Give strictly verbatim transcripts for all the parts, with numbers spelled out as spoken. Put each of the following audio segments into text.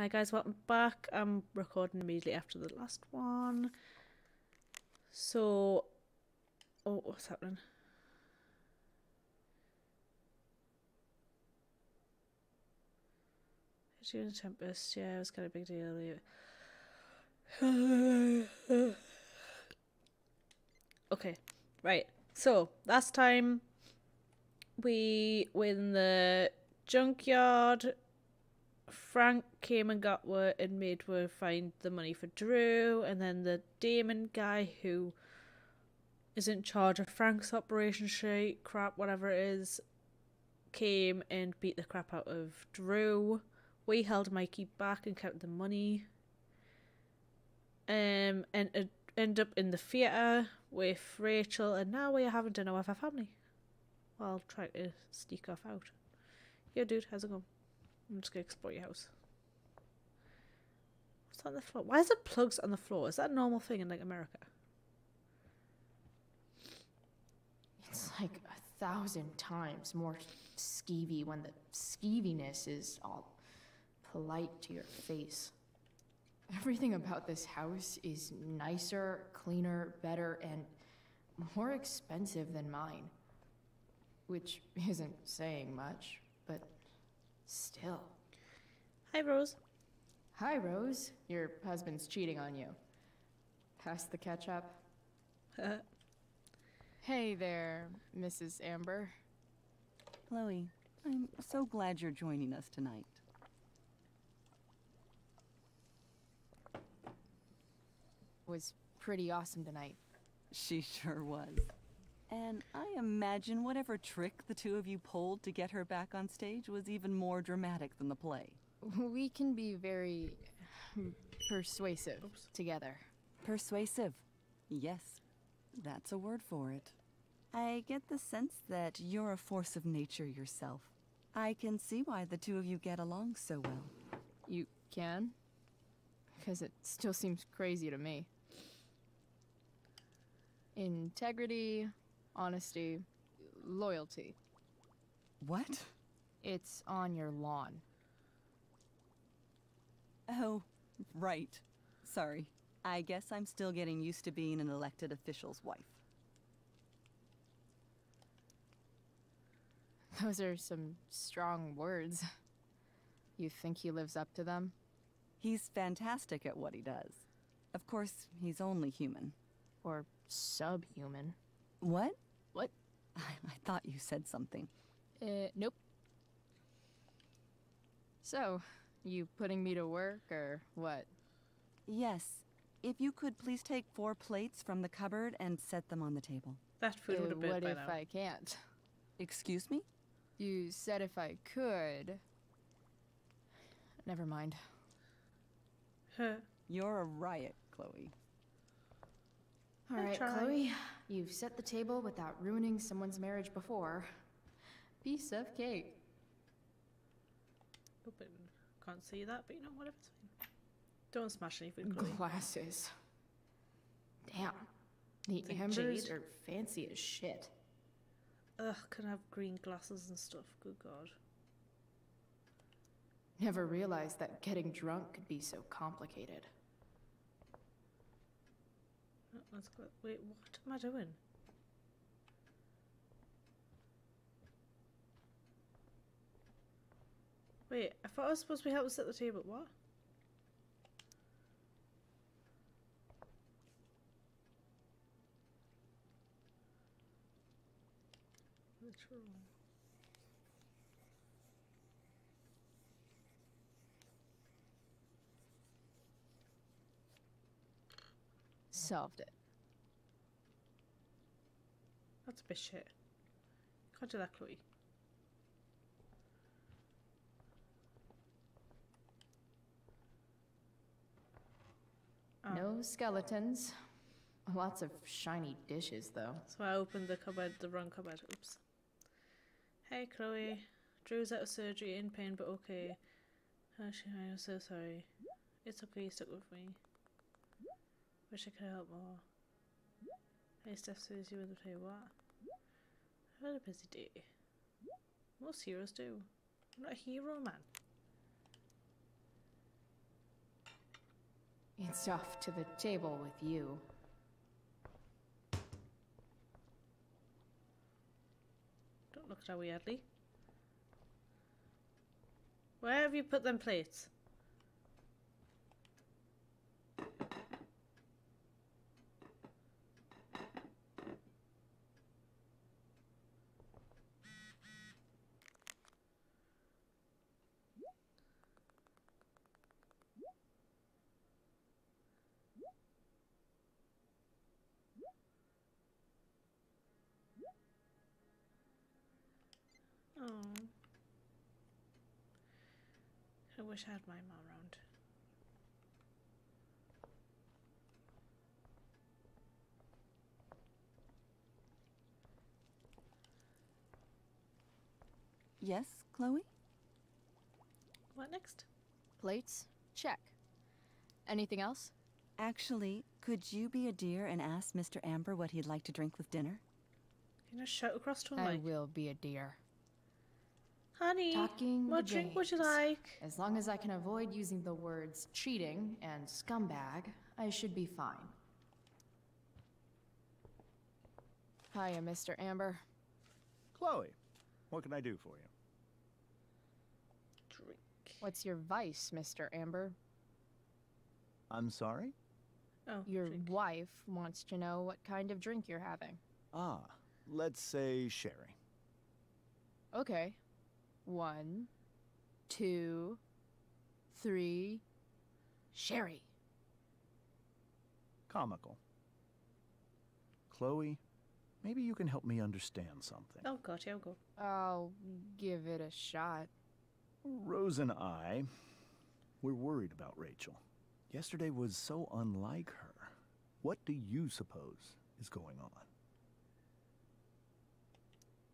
Hi guys, welcome back. I'm recording immediately after the last one. So, oh, what's happening? June Tempest, yeah, it was kind of a big deal. Okay, right. So, last time we were in the junkyard. Frank came and got her and made her find the money for Drew, and then the Damon guy who is in charge of Frank's operation sheet, crap, whatever it is, came and beat the crap out of Drew. We held Mikey back and kept the money. Um, and uh, end up in the theatre with Rachel, and now we are having dinner with our family. While trying to sneak off out. Yo dude, how's it going? I'm just gonna explore your house. What's on the floor? Why is there plugs on the floor? Is that a normal thing in like America? It's like a thousand times more skeevy when the skeeviness is all polite to your face. Everything about this house is nicer, cleaner, better, and more expensive than mine. Which isn't saying much, but still. Hi, Rose. Hi, Rose. Your husband's cheating on you. Pass the ketchup. Hey there, Missus Amber. Chloe, I'm so glad you're joining us tonight. Was pretty awesome tonight. She sure was. And I imagine whatever trick the two of you pulled to get her back on stage was even more dramatic than the play. We can be very persuasive Oops. together. Persuasive. Yes, that's a word for it. I get the sense that you're a force of nature yourself. I can see why the two of you get along so well. You can? Because it still seems crazy to me. Integrity, honesty, loyalty. What? It's on your lawn. Oh, right. Sorry. I guess I'm still getting used to being an elected official's wife. Those are some strong words. You think he lives up to them? He's fantastic at what he does. Of course, he's only human. Or subhuman. What? What? I, I thought you said something. Uh, nope. So, you putting me to work, or what? Yes. If you could please take four plates from the cupboard and set them on the table. That food would have been by now. What if I can't? Excuse me? You said if I could. Never mind. Huh. You're a riot, Chloe. All right, Chloe, you've set the table without ruining someone's marriage before. Piece of cake. Open. Can't see that, but you know, whatever. It's fine. Don't smash anything, Chloe. Glasses. Damn. The embers are fancy as shit. Ugh, can have green glasses and stuff. Good God. Never realized that getting drunk could be so complicated. Let's go. Wait, what am I doing? Wait, I thought I was supposed to be helping set the table. What? That's wrong. Solved it. That's a bit shit. Can't do that, Chloe. Oh. No skeletons. Lots of shiny dishes, though. So I opened the cupboard, the wrong cupboard. Oops. Hey, Chloe. Yeah. Drew's out of surgery, in pain, but okay. Yeah. Actually, I'm so sorry. It's okay, you stuck with me. Wish I could help more. Hey, Steph, so is you with the play what? I've had a busy day. Most heroes do. I'm not a hero, man. It's off to the table with you. Don't look at her weirdly. Where have you put them plates? I wish I had my mom around. Yes, Chloe? What next? Plates? Check. Anything else? Actually, could you be a dear and ask Mister Amber what he'd like to drink with dinner? You know, shout across to him. I will be a dear. Honey, Talking what games. drink would you like? As long as I can avoid using the words cheating and scumbag, I should be fine. Hiya, Mister Amber. Chloe, what can I do for you? Drink. What's your vice, Mister Amber? I'm sorry? Oh, your drink. wife wants to know what kind of drink you're having. Ah, let's say sherry. Okay. One, two, three, sherry. Comical. Chloe, maybe you can help me understand something. Oh, gosh, I'll go. I'll give it a shot. Rose and I, we're worried about Rachel. Yesterday was so unlike her. What do you suppose is going on?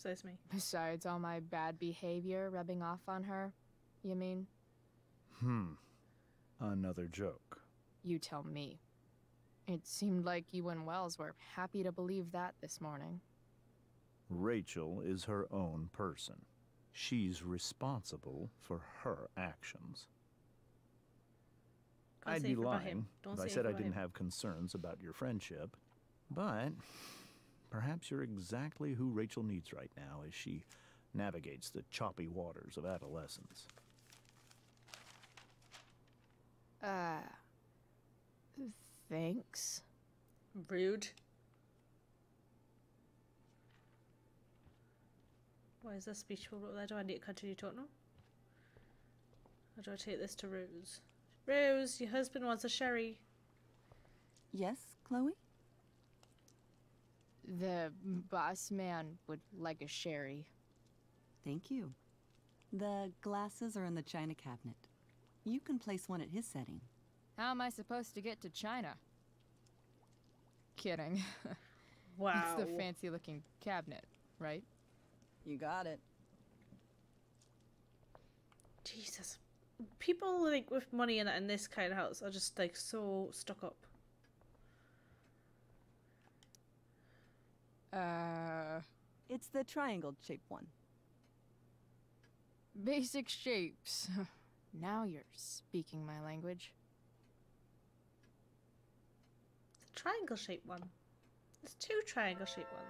Besides me. Besides all my bad behavior rubbing off on her, you mean? Hmm. Another joke. You tell me. It seemed like you and Wells were happy to believe that this morning. Rachel is her own person. She's responsible for her actions. Can't I'd be lying if I said I didn't him. have concerns about your friendship, but... Perhaps you're exactly who Rachel needs right now as she navigates the choppy waters of adolescence. Uh, thanks. Rude. Why is this speech bubble there? Do I need to continue talking? Or do I take this to Rose? Rose, your husband wants a sherry. Yes, Chloe? The boss man would like a sherry. Thank you. The glasses are in the china cabinet. You can place one at his setting. How am I supposed to get to China? Kidding. Wow. It's the fancy looking cabinet, right? You got it. Jesus. People like with money in, in this kind of house are just like so stuck up. Uh, it's the triangle shaped one. Basic shapes. Now you're speaking my language. The triangle shaped one. There's two triangle shaped ones.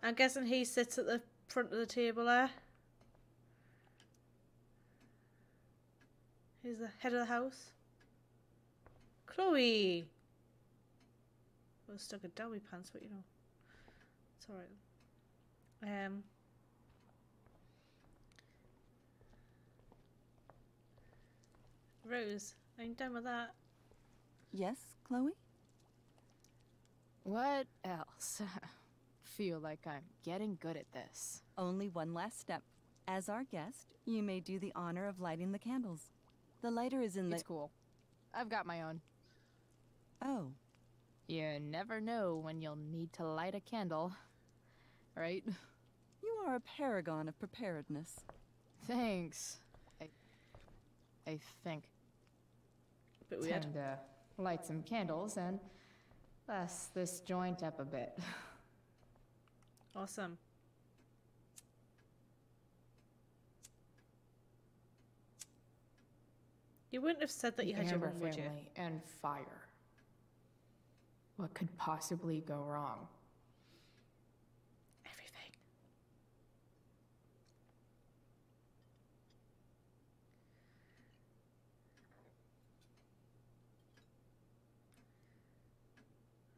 I'm guessing he sits at the front of the table there. He's the head of the house. Chloe! I was stuck in dummy pants, but you know. It's alright. Um. Rose, are you done with that? Yes, Chloe? What else? Feel like I'm getting good at this. Only one last step. As our guest, you may do the honor of lighting the candles. The lighter is in the... It's cool. I've got my own. Oh. You never know when you'll need to light a candle, right? You are a paragon of preparedness. Thanks. I, I think. Bit weird. Time to light some candles and less this joint up a bit. Awesome. You wouldn't have said that you had your own, would you? And fire. What could possibly go wrong? Everything.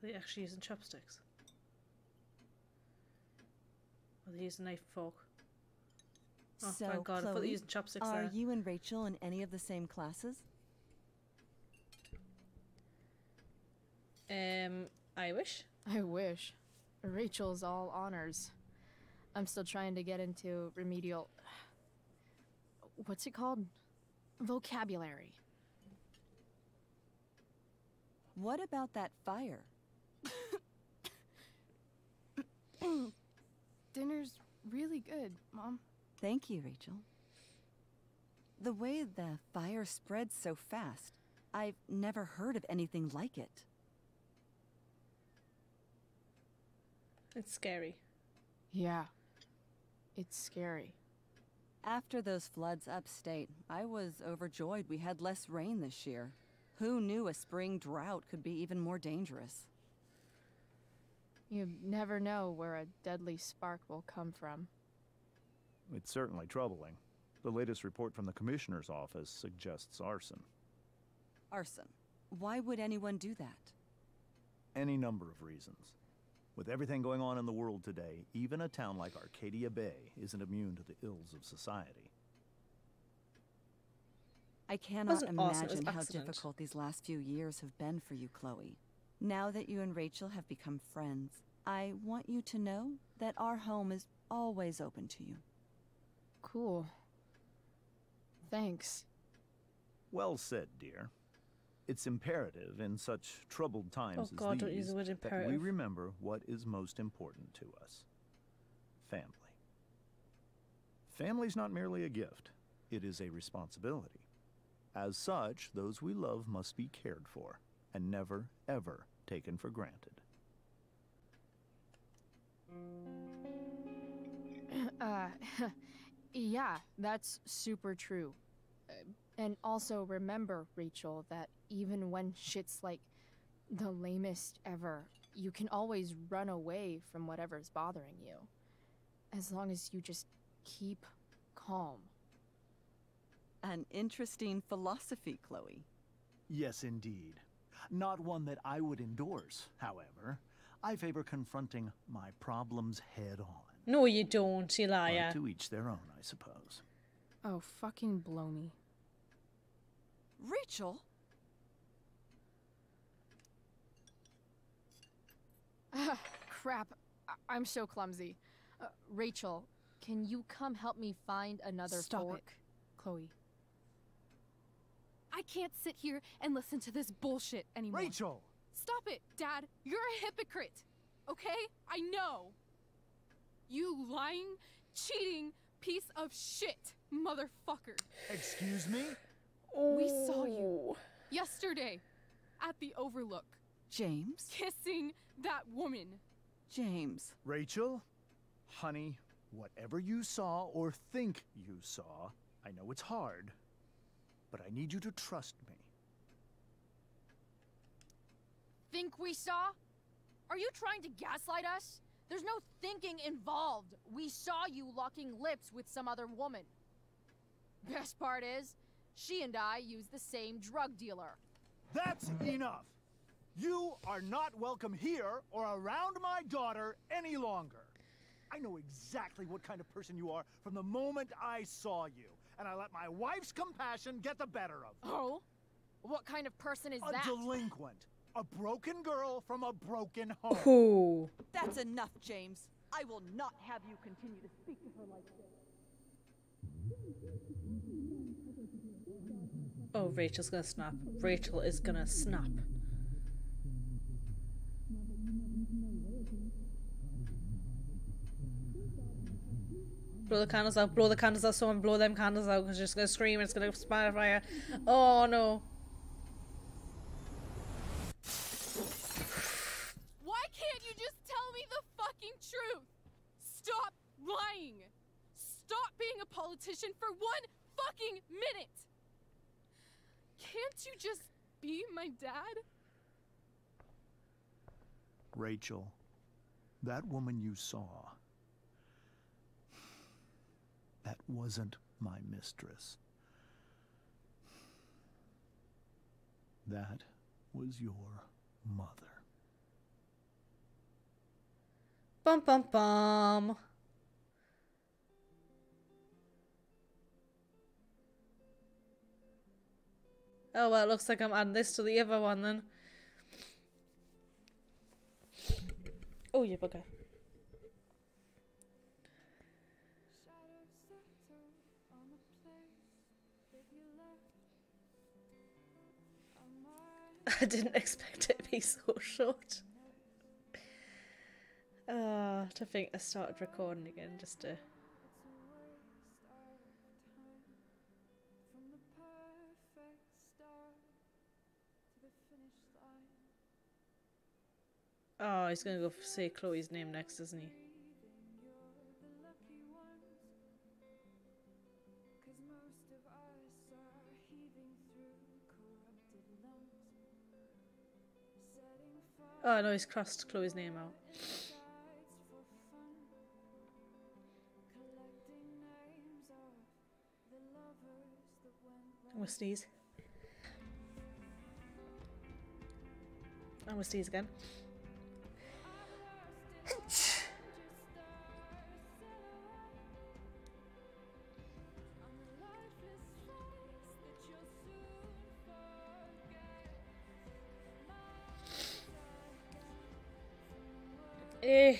Are they actually using chopsticks? Or are they using knife fork? Oh, so, thank God. Chloe, I thought they were using chopsticks are there. You and Rachel in any of the same classes? Um, I wish. I wish. Rachel's all honors. I'm still trying to get into remedial... What's it called? Vocabulary. What about that fire? Dinner's really good, Mom. Thank you, Rachel. The way the fire spreads so fast, I've never heard of anything like it. It's scary. Yeah, it's scary. After those floods upstate, I was overjoyed we had less rain this year. Who knew a spring drought could be even more dangerous? You never know where a deadly spark will come from. It's certainly troubling. The latest report from the commissioner's office suggests arson. Arson? Why would anyone do that? Any number of reasons. With everything going on in the world today, even a town like Arcadia Bay isn't immune to the ills of society. I cannot imagine how difficult these last few years have been for you, Chloe. Now that you and Rachel have become friends, I want you to know that our home is always open to you. Cool. Thanks. Well said, dear. It's imperative in such troubled times oh as God, these don't use the word imperative. That we remember what is most important to us. Family. Family's not merely a gift. It is a responsibility. As such, those we love must be cared for and never, ever taken for granted. Uh... Yeah, that's super true. Uh, and also remember, Rachel, that even when shit's like the lamest ever, you can always run away from whatever's bothering you. As long as you just keep calm. An interesting philosophy, Chloe. Yes, indeed. Not one that I would endorse, however. I favor confronting my problems head on. No, you don't, you liar. Or to each their own, I suppose. Oh, fucking blow me. Rachel? Ah, crap. I I'm so clumsy. Uh, Rachel, can you come help me find another Stop fork? It. Chloe. I can't sit here and listen to this bullshit anymore. Rachel! Stop it, Dad. You're a hypocrite. Okay? I know. You lying, cheating piece of shit, motherfucker. Excuse me? We saw you yesterday at the Overlook. James? Kissing that woman. James. Rachel, honey, whatever you saw or think you saw, I know it's hard, but I need you to trust me. Think we saw? Are you trying to gaslight us? There's no thinking involved. We saw you locking lips with some other woman. Best part is, she and I use the same drug dealer. That's enough. You are not welcome here or around my daughter any longer. I know exactly what kind of person you are from the moment I saw you, and I let my wife's compassion get the better of you. Oh? What kind of person is that? A delinquent. A broken girl from a broken home. Ooh. That's enough, James. I will not have you continue to speak to her like this. Oh, Rachel's gonna snap. Rachel is gonna snap. Blow the candles out, blow the candles out, someone blow them candles out, because she's gonna scream and it's gonna spark fire. Oh no. Truth. Stop lying. Stop being a politician for one fucking minute. Can't you just be my dad? Rachel, that woman you saw, that wasn't my mistress. That was your mother. Bum bum bum. Oh, well, it looks like I'm adding this to the other one then. Oh, yeah, bugger. I didn't expect it to be so short. Ah, oh, to think I started recording again just to... Oh, he's gonna go say Chloe's name next, isn't he? Oh no, he's crossed Chloe's name out. I'm gonna sneeze. I'm gonna sneeze again. Eh.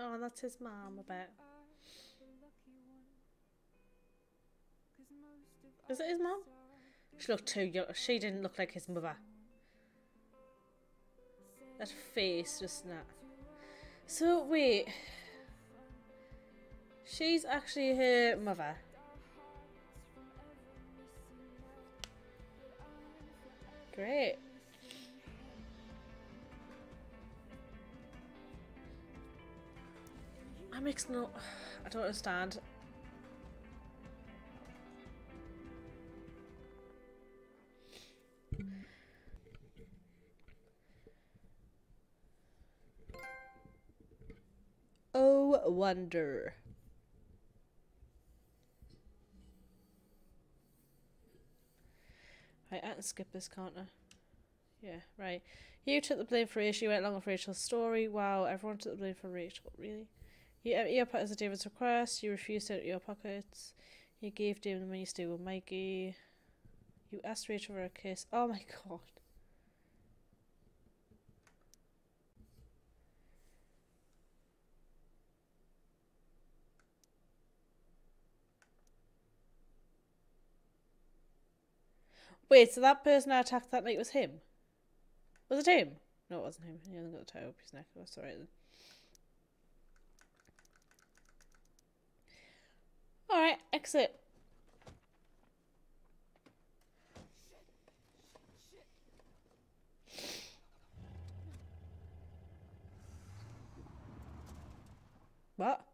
Oh, that's his mom, I bet. Is it his mom? She looked too young. She didn't look like his mother. That face just not. So wait, she's actually her mother. Great. That makes no. I don't understand. Oh, wonder. Right, I can skip this, can't I? Yeah, right. You took the blame for Rachel. You went along with Rachel's story. Wow, everyone took the blame for Rachel. Really? You emptied your pockets at David's request. You refused to empty your pockets. You gave David the money to stay with Mikey. You asked Rachel for a kiss. Oh my god. Wait, so that person I attacked that night was him? Was it him? No, it wasn't him. He hasn't got the tie up his neck. That's alright then. Alright, exit. What?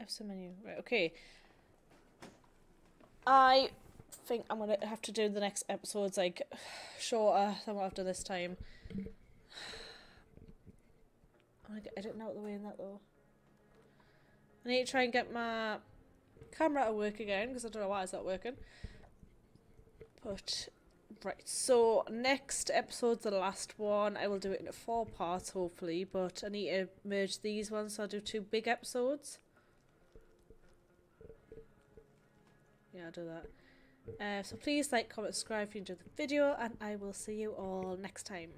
Episode menu. Right, okay. I think I'm gonna have to do the next episodes like shorter than what I've done this time. I don't know what the way in that though. I need to try and get my camera to work again because I don't know why it's not working. But right, so next episode's the last one. I will do it in four parts hopefully, but I need to merge these ones so I'll do two big episodes. Yeah, I'll do that. Uh, so please like, comment, subscribe if you enjoyed the video, and I will see you all next time.